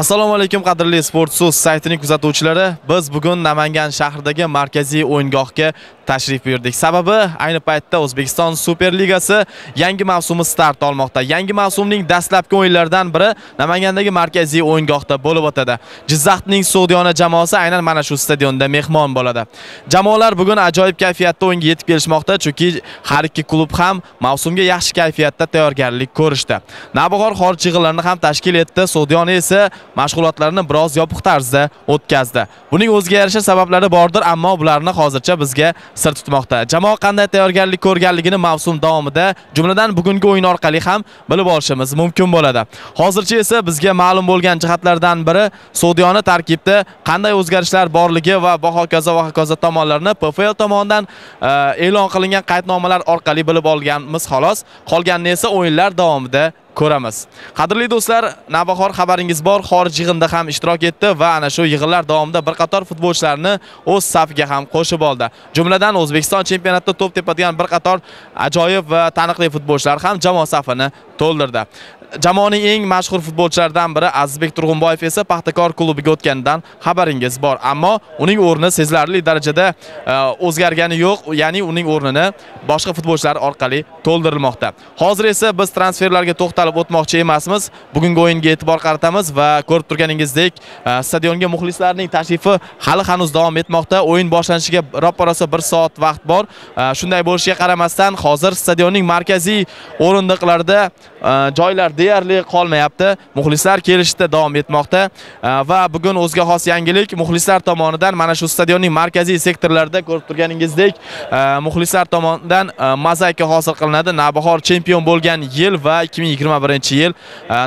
Assalomu alaykum qadrli sport so'z saytining kuzatuvchilari. Biz bugun Namangan shahridagi markaziy o'yingohga tashrif buyurdik. Sababi ayni paytda Uzbekistan Super Ligası yangi mavsumi start olmoqda. Yangi mavsumning dastlabki o'yinlaridan biri Namangandagi markaziy o'yingohda bo'lib o'tadi. Jizzaxning Sug'diyona jamoasi aynan mana shu stadionda mehmon bo'ladi. Jamoalar bugun ajoyib kayfiyatda o'yinga yetib kelishmoqda, chunki har ikki klub ham mavsumga yaxshi kayfiyatda tayyorgarlik ko'rishdi. Navbahor xorij yig'inlarini ham tashkil etdi. Sug'diyona esa mashg'ulotlarni biroz yopiq tarzda o'tkazdi. Buning o'ziga yarasha sabablari bordir, ammo ularni hozircha bizga sir tutmoqda. Jamoa qanday tayyorgarlik ko'rganligini mavsum davomida, jumladan bugungi o'yin orqali ham bilib olishimiz mumkin bo'ladi. Hozircha esa bizga ma'lum bo'lgan jihatlardan biri Sug'diyona tarkibda qanday o'zgarishlar borligi va hokazo tomonlarini PFL tomonidan e'lon qilingan qaydnomalar orqali bilib olganmiz xolos. Qolganini esa o'yinlar davomida ko'ramiz. Qadrli do'stlar, Navbahor xabaringiz bor, xorij yig'inda ham ishtirok etdi va ana shu yig'inlar davomida bir qator futbolchilarni o'z safiga ham qo'shib oldi. Jumladan O'zbekiston chempionatida to'p tepadigan bir qator ajoyib va taniqli futbolchilar ham jamoa safini to'ldirdi. Jamoaning eng mashhur futbolchilaridan biri Azizbek Turg'unboyev esa Pakhtakor klubiga o'tganidan xabaringiz bor, ammo uning o'rni sezilarli darajada o'zgargani yo'q, ya'ni uning o'rnini boshqa futbolchilar orqali to'ldirilmoqda. Hozir esa biz transferlarga to'xtalib o'tmoqchi emasmiz. Bugungi o'yinga e'tibor qaratamiz va ko'rib turganingizdek, stadionga muxlislarning tashrifi hali hanuz davom etmoqda. O'yin boshlanishiga ro'parasi 1 soat vaqt bor. Shunday bo'lishiga qaramasdan, hozir stadionning markaziy o'rindiqlarida joylar deyarli qolmayapti. Muxlislar kelishda davom etmoqda va bugun o'ziga xos yangilik muxlislar tomonidan mana shu stadionning markaziy sektorlarida ko'rib turganingizdek muxlislar tomonidan mozaika hosil qilinadi. Navbahor chempion bo'lgan yil va 2021-yil.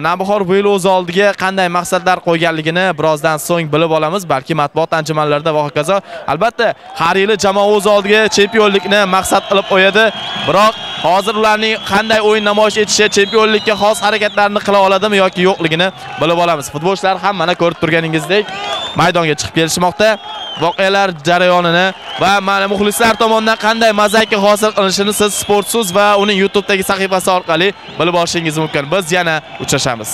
Navbahor bu yil o'z oldiga qanday maqsadlar qo'yganligini birozdan so'ng bilib olamiz, balki matbuot anjumanlarida va hokazo. Albatta, har yili jamoa o'z oldiga chempionlikni maqsad qilib qo'yadi, biroq hozir ularning qanday o'yin namoyish etishi, chempionlikka xos harakatlarni qila oladimi yoki yo'qligini bilib olamiz. Futbolchilar ham mana ko'rib turganingizdek maydonga chiqib kelishmoqda. Voqealar jarayonini va mana muxlislar tomonidan qanday mozaika hosil qilinishini siz sportsuz va uning YouTube'dagi sahifasi orqali bilib olishingiz mumkin. Biz yana uchrashamiz.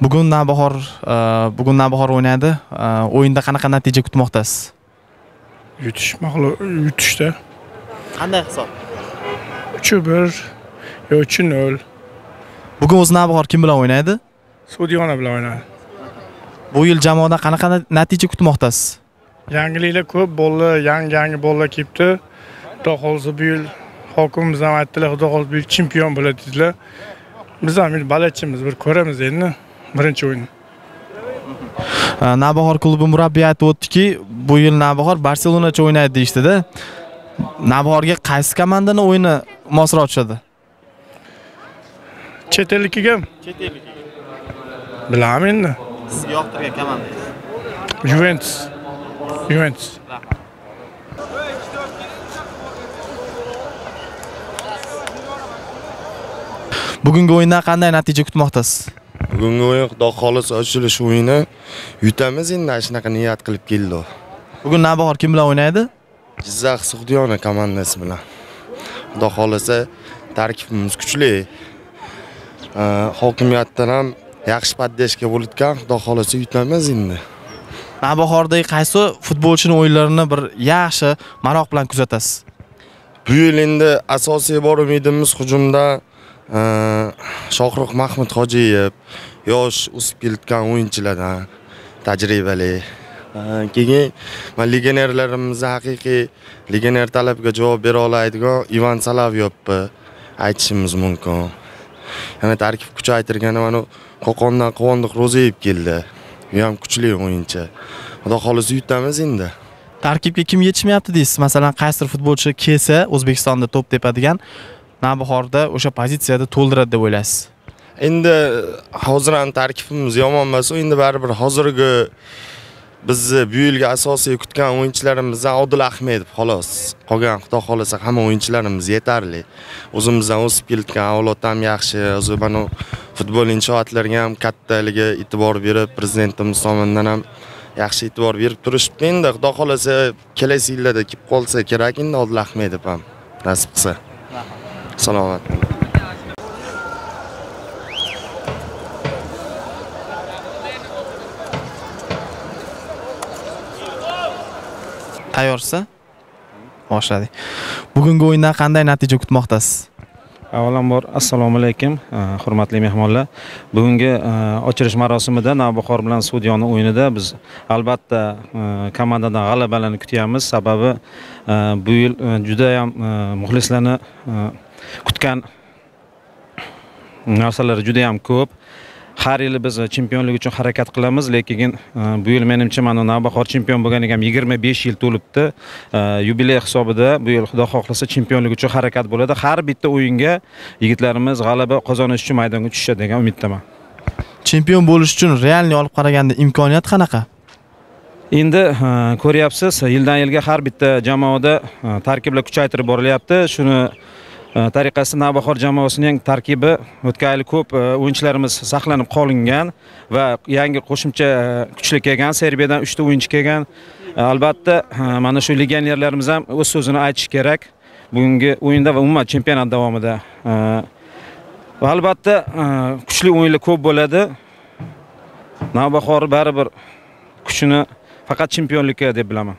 Bugun Navbahor o'ynadi. O'yinda qanaqa natija kutmoqdasiz? Yutishda. Qanday hisob? 3-1 yoki 3-0. Bugun o'z Navbahor kim bilan o'ynaydi? Sug'diyona bilan o'ynadi. Bu yil jamoadan qanaqa natija kutmoqdasiz? Yangiliklar ko'p bo'ldi, yangi bolalar kelibdi. Xudo xolsa bu yil hokimimiz ham aytdilar, xudo xolsa bu yil chempion bo'ladi dedilar. Biz ham balachimiz, bir ko'ramiz endi. Birinchi o'yin. Navbahor klubi murabbiyi aytib o'tdiki, bu yil Navbahor Barcelona bilan o'ynaydi deyshtida. Navbahorga qaysi komandani o'yini mosroq tushadi? Chetellikiga? Chetellikiga. Bilaman endi. Siz yoqtirgan komandangiz? Juventus. Bugungi o'yindan qanday natija kutmoqdasiz? Bugungi o'yin xudo xolis ochilish o'yini. Yutamiz endi, shunaqa niyat qilib keldik. Bugun Navbahor kim bilan o'ynaydi? Jizzax Sug'diyona komandasi bilan. Xudo xolisa tarkibimiz kuchli. Hokimiyatdan ham yaxshi poddeshka bo'layotgan. Xudo xolisa yutamiz endi. Navbahordagi qaysi futbolchining o'yinlarini bir yaxshi maroq bilan kuzatasiz? Bu yil endi asosiy bor umidimiz hujumda Shohruh Mahmud Hojiyev, yosh o'sib kelayotgan o'yinchilardan, tajribali, keyin legionerlarimiz haqiqiy legioner talabiga javob bera oladigan Ivan Salavyovni aytishimiz mumkin. Yana tarkib kuchaytirgani mana Qo'qondan Quvondiq Ro'ziyev keldi. U ham kuchli o'yinchi. Xudo xolisi yutamiz endi. Tarkibga kim yetishmayapti deysiz? Masalan, qaysidir futbolchi kelsa, O'zbekistonda top tepadigan, Navbahorda o'sha pozitsiyada to'ldiradi deb o'ylaysiz? Endi hozir ham tarkibimiz yomon emas, endi baribir hozirgi bizni bu yilga asosiy kutgan o'yinchilarimizdan Abdilaxmedov xolos. Qoqan xudo xolasa hamma o'yinchilarimiz yetarli. O'zimizdan o'sib kelayotgan avlod ham yaxshi. Hozir mana futbol inshoatlariga ham kattaliga e'tibor berib, prezidentimiz tomonidan ham yaxshi e'tibor berib turishibdi. Endi xudo xolasa kelasi yillarda kelib qolsa kerak endi Abdilaxmedov ham nasib qilsa. Salomat. Tayyorsa? Boshladik. Bugungi o'yindan qanday natija kutmoqdasiz? Avvalambor assalomu alaykum hurmatli mehmonlar. Bugungi ochilish marosimida Navbahor bilan Sug'diyona o'yinida biz albatta komandadan g'alabalarni kutyamiz. Sababi bu yil juda ham muxlislarni kutgan narsalar juda ham ko'p. Har yili biz chempionlik uchun harakat qilamiz, lekin bu yil menimcha mana Navbahor chempion bo'lganiga ham 25 yil to'libdi. Yubiley hisobida bu yil xudo xohlasa chempionlik uchun harakat bo'ladi. Har bitta o'yinga yigitlarimiz g'alaba qozonish uchun maydonga tushishadi degan umiddaman. Chempion bo'lish uchun realni olib qaraganda imkoniyat qanaqa? Endi ko'ryapsiz, yildan yilga har bitta jamoada tarkiblar kuchaytirib borilyapti. Shuni tariqasi Navbahor jamoasining tarkibi o'tgan yil ko'p o'yinchilarimiz saqlanib qolingan va yangi qo'shimcha kuchli kelgan, Serbiyadan 3 ta o'yinchi kelgan. Albatta mana shu legionerlarimiz ham o'z so'zini aytish kerak bugungi o'yinda va umuman chempionat davomida. Va albatta kuchli o'yinlar ko'p bo'ladi. Navbahor baribir kuchini faqat chempionlikka deb bilaman.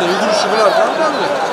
Aynen, öldürüşü bilerken ben de.